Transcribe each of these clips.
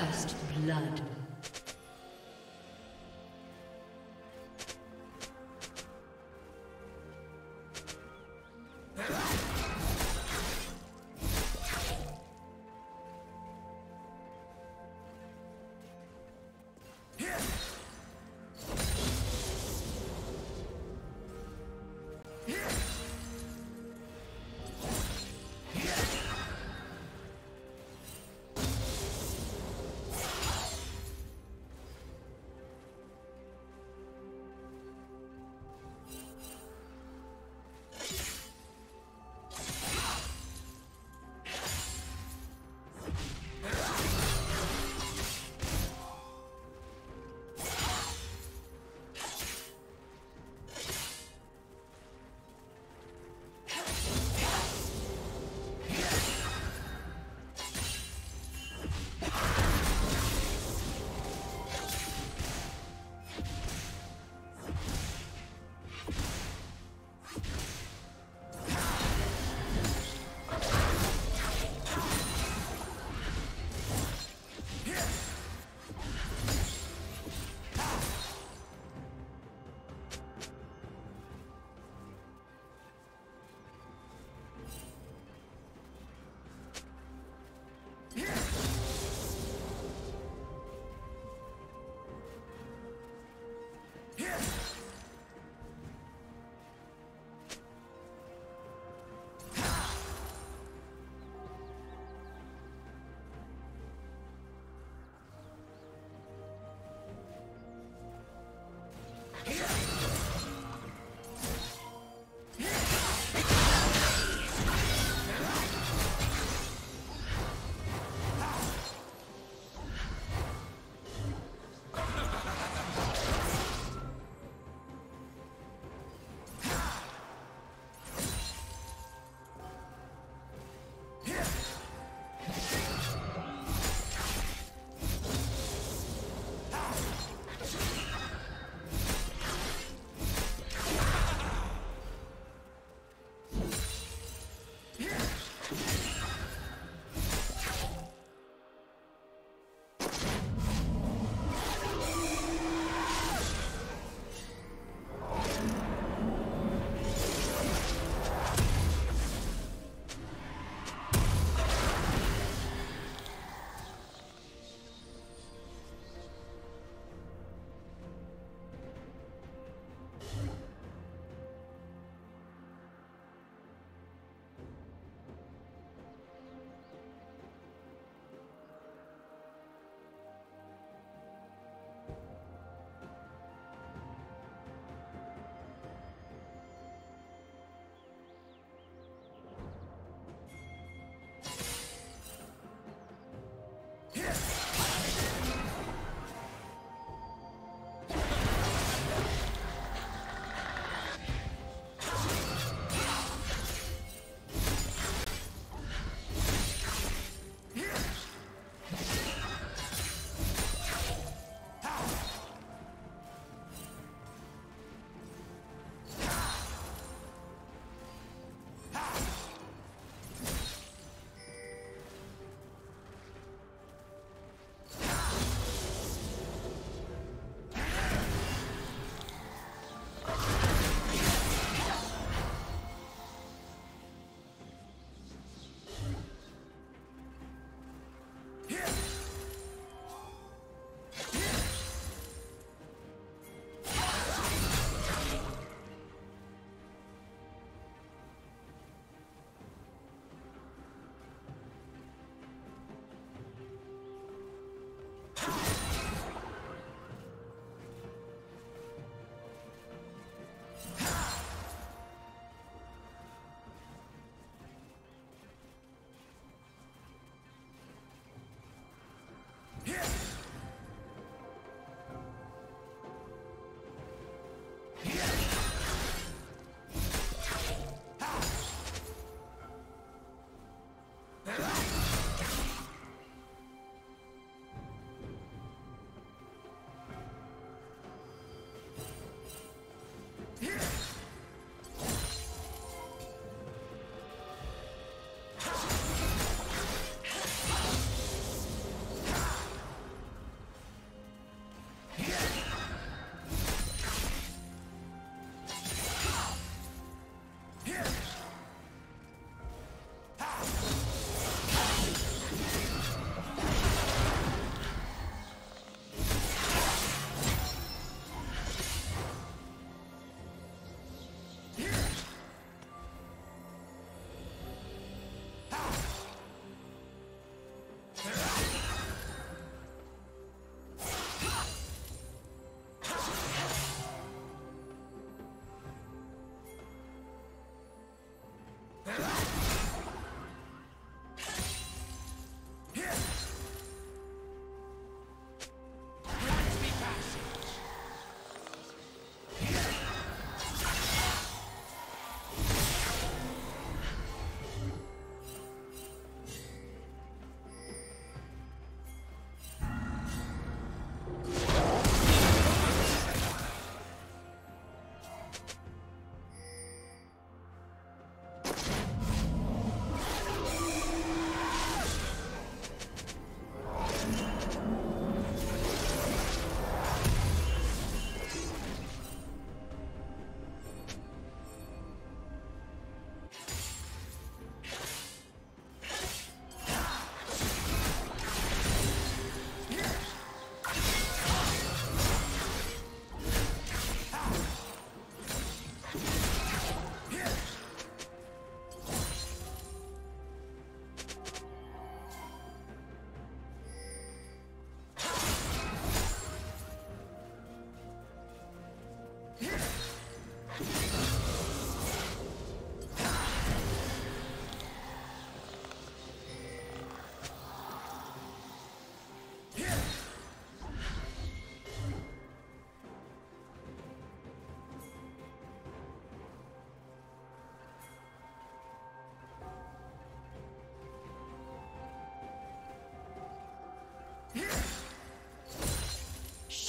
First blood.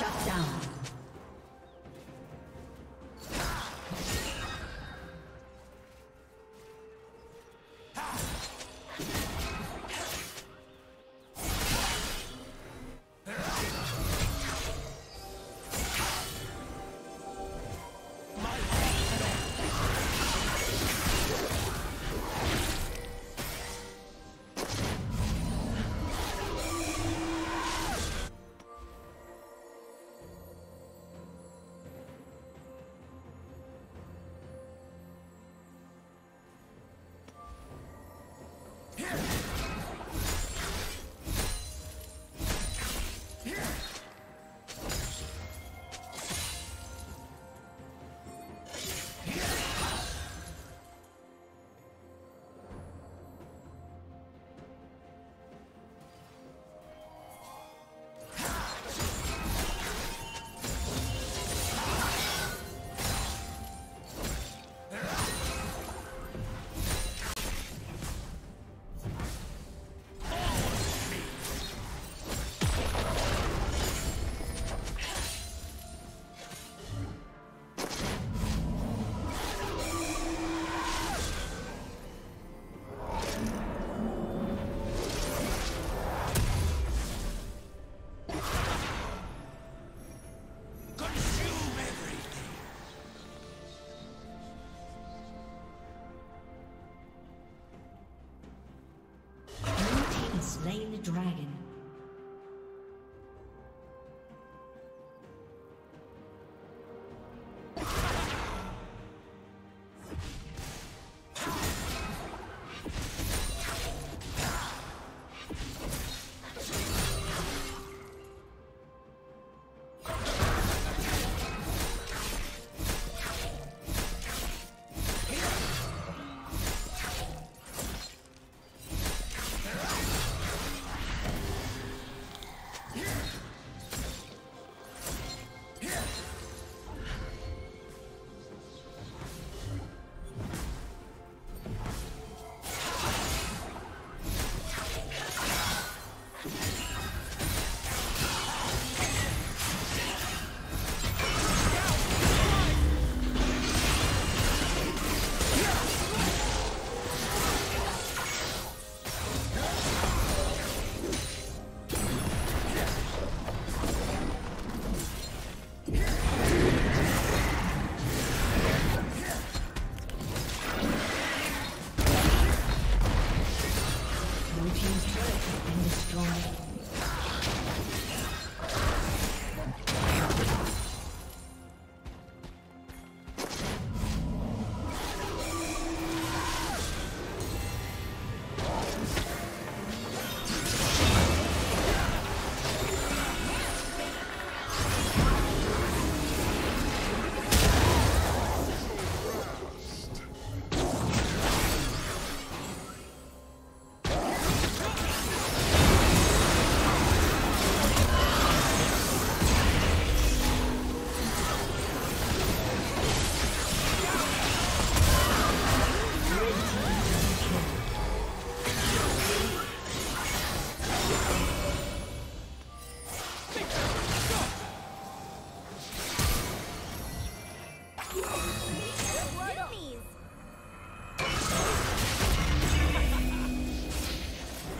Shut down. Slain the dragon.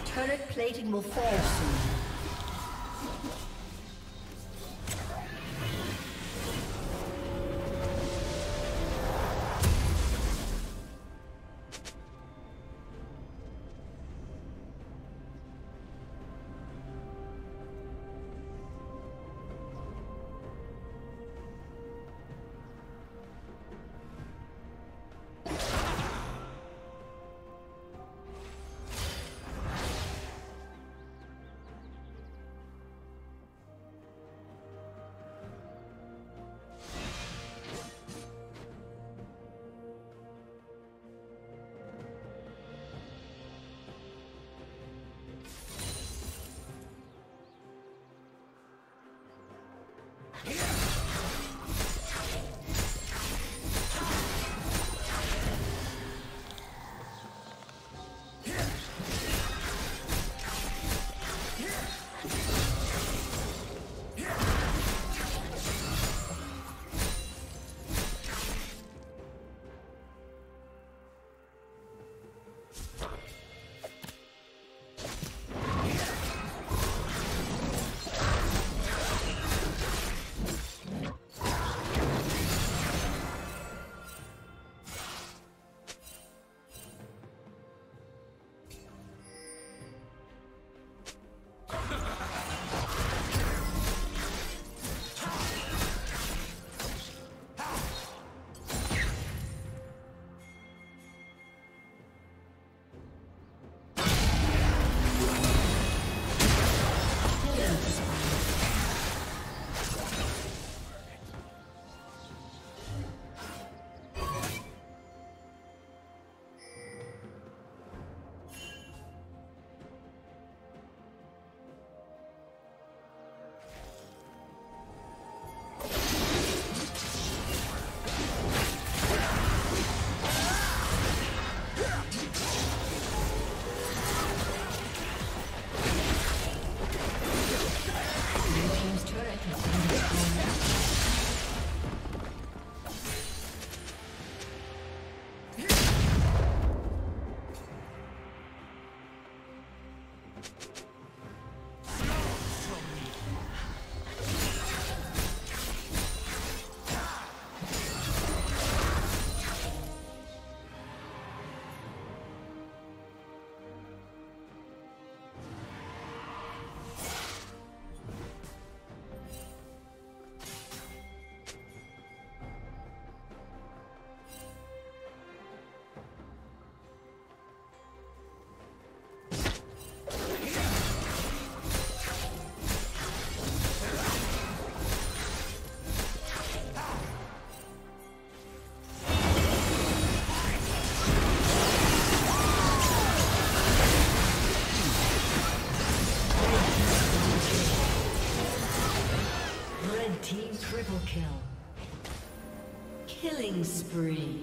Turret plating will fall soon. Killing spree.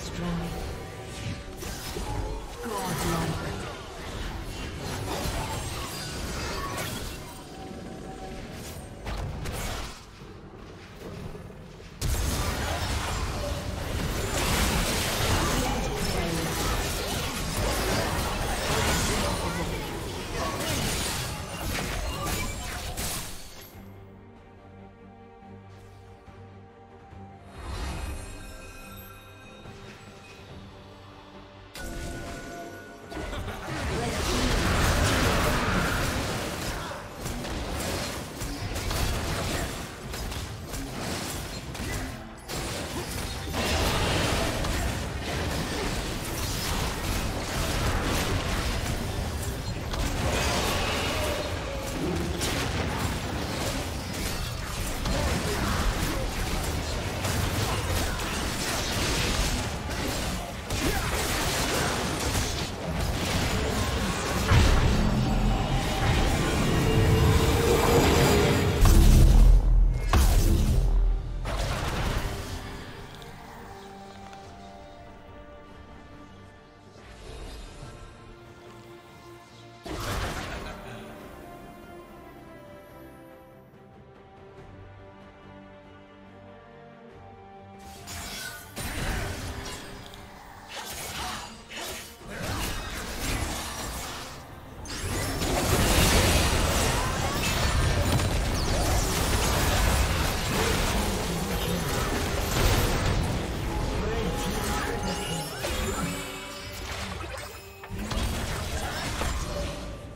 destroyed. Godlike.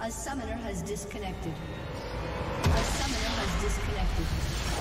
A summoner has disconnected.